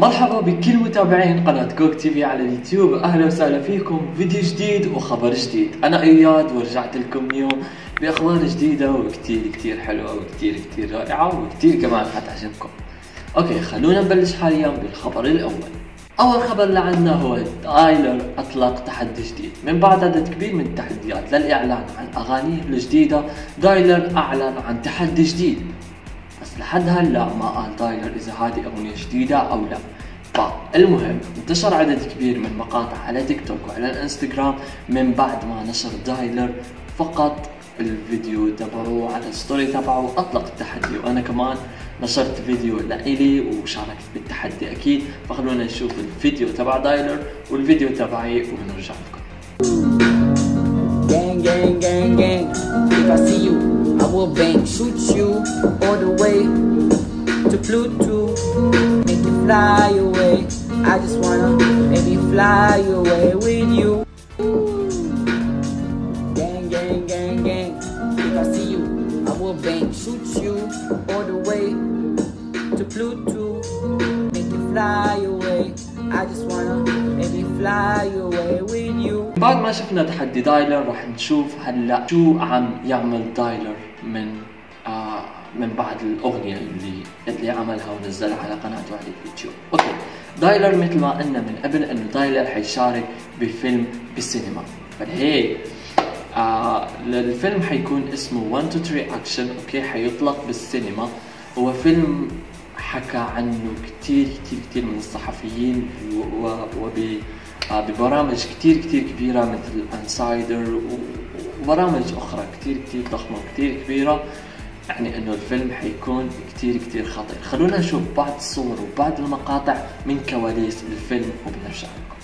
مرحبا بكل متابعين قناة جوج تي في على اليوتيوب، اهلا وسهلا فيكم فيديو جديد وخبر جديد. انا اياد ورجعت لكم اليوم باخبار جديدة وكتير كتير حلوة وكتير كتير رائعة وكتير كمان حتعجبكم. اوكي خلونا نبلش حاليا بالخبر الاول. اول خبر لعنا هو دايلر اطلق تحدي جديد. من بعد عدد كبير من التحديات للاعلان عن اغانيه الجديدة، دايلر اعلن عن تحدي جديد، بس لحد هلا ما قال دايلر اذا هذه اغنيه جديده او لا. فالمهم انتشر عدد كبير من مقاطع على تيك توك وعلى الانستغرام من بعد ما نشر دايلر فقط الفيديو تبعه على الستوري تبعه، اطلق التحدي. وانا كمان نشرت فيديو لإلي وشاركت بالتحدي اكيد، فخلونا نشوف الفيديو تبع دايلر والفيديو تبعي ونرجع لكم. Gang gang gang gang, if I see you I will bang shoot you all the way to Pluto, make you fly away. I just wanna maybe fly away with you. Gang gang gang gang, if I see you I will bang shoot you all the way to Pluto, make you fly away. I just wanna maybe fly away with you. بعد ما شفنا تحدي دايلر راح نشوف هلا شو عم يعمل دايلر من بعد الاغنيه اللي عملها ونزلها على قناته على اليوتيوب. اوكي دايلر مثل ما قلنا من قبل انه دايلر حيشارك بفيلم بالسينما، فلهيك الفيلم حيكون اسمه 1 2 3 Action. اوكي حيطلق بالسينما. هو فيلم حكى عنه كتير كتير كتير من الصحفيين ببرامج كتير كتير كبيرة مثل انسايدر وبرامج اخرى كتير كتير ضخمة وكتير كبيرة، يعني انه الفيلم حيكون كتير كتير خطير. خلونا نشوف بعض الصور وبعض المقاطع من كواليس الفيلم وبنرجع لكم.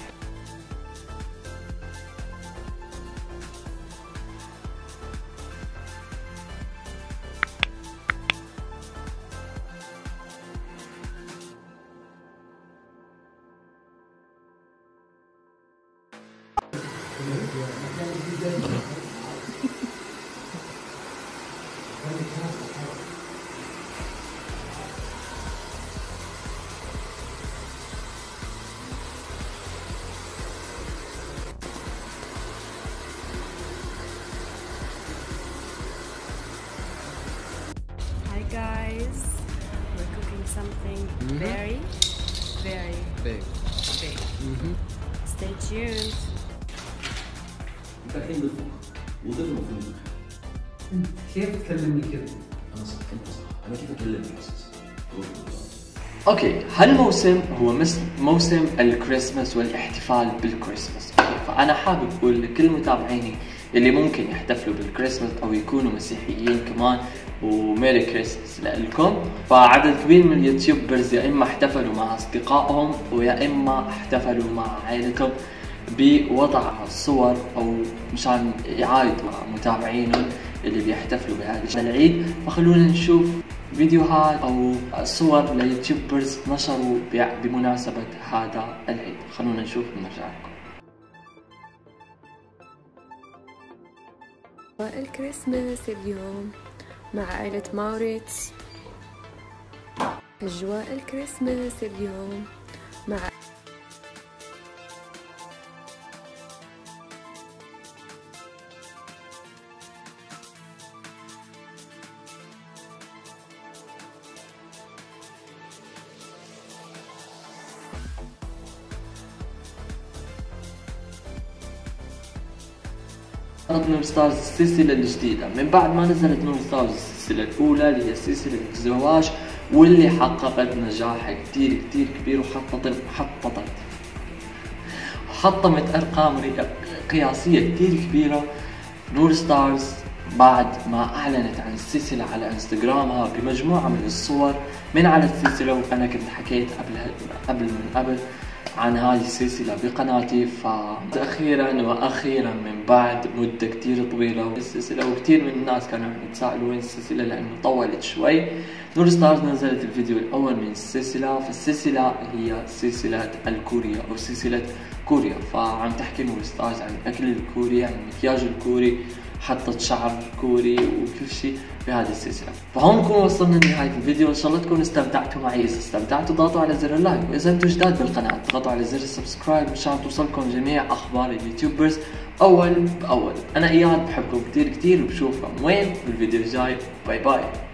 Hi guys, we're cooking something very, very big. Stay tuned. انت الحين بالفوق وضربه في المخ. انت كيف تكلمني كذا؟ انا صح انا كيف اكلمك حاسس؟ اوكي هالموسم هو موسم الكريسماس والاحتفال بالكريسماس، فانا حابب اقول لكل متابعيني اللي ممكن يحتفلوا بالكريسماس او يكونوا مسيحيين كمان وميري كريسماس لكم. فعدد كبير من اليوتيوبرز يا اما احتفلوا مع اصدقائهم ويا اما احتفلوا مع عائلتهم بوضع صور او مشان يعايدوا مع متابعينهم اللي بيحتفلوا بهذا العيد. فخلونا نشوف فيديوهات او صور ليوتيوبرز نشروا بمناسبه هذا العيد، خلونا نشوف ونرجع لكم. الكريسماس اليوم مع عائلة ماوريتس، اجواء الكريسماس اليوم مع نور ستارز السلسلة الجديدة. من بعد ما نزلت نور ستارز السلسلة الأولى اللي هي سلسلة الزواج واللي حققت نجاح كتير كتير كبير وحطمت أرقام قياسية كتير كبيرة، نور ستارز بعد ما أعلنت عن السلسلة على انستغرامها بمجموعة من الصور من على السلسلة. وأنا كنت حكيت قبل عن هذه السلسلة بقناتي، فأخيرا وأخيرا من بعد مدة كتير طويلة السلسلة وكتير من الناس كانوا عم يتساءلوا وين السلسلة لأنه طولت شوي. نور ستارز نزلت الفيديو الأول من السلسلة، فالسلسلة هي سلسلة الكورية أو سلسلة كوريا، فعم تحكي نور ستارز عن الأكل الكوري، عن المكياج الكوري، حطت شعر كوري وكل شيء. في هذه السلسله. فهون نكون وصلنا لنهايه الفيديو، ان شاء الله تكونوا استمتعتوا معي. اذا استمتعتوا ضغطوا على زر اللايك، واذا انتم جداد بالقناه اضغطوا على زر السبسكرايب ان شاء الله توصلكم جميع اخبار اليوتيوبرز اول باول. انا اياد بحبكم كثير كثير، وبشوفكم وين بالفيديو الجاي. باي باي.